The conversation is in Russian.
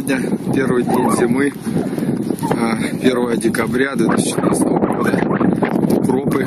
Сегодня первый день зимы, 1 декабря 2016 года. Укропы.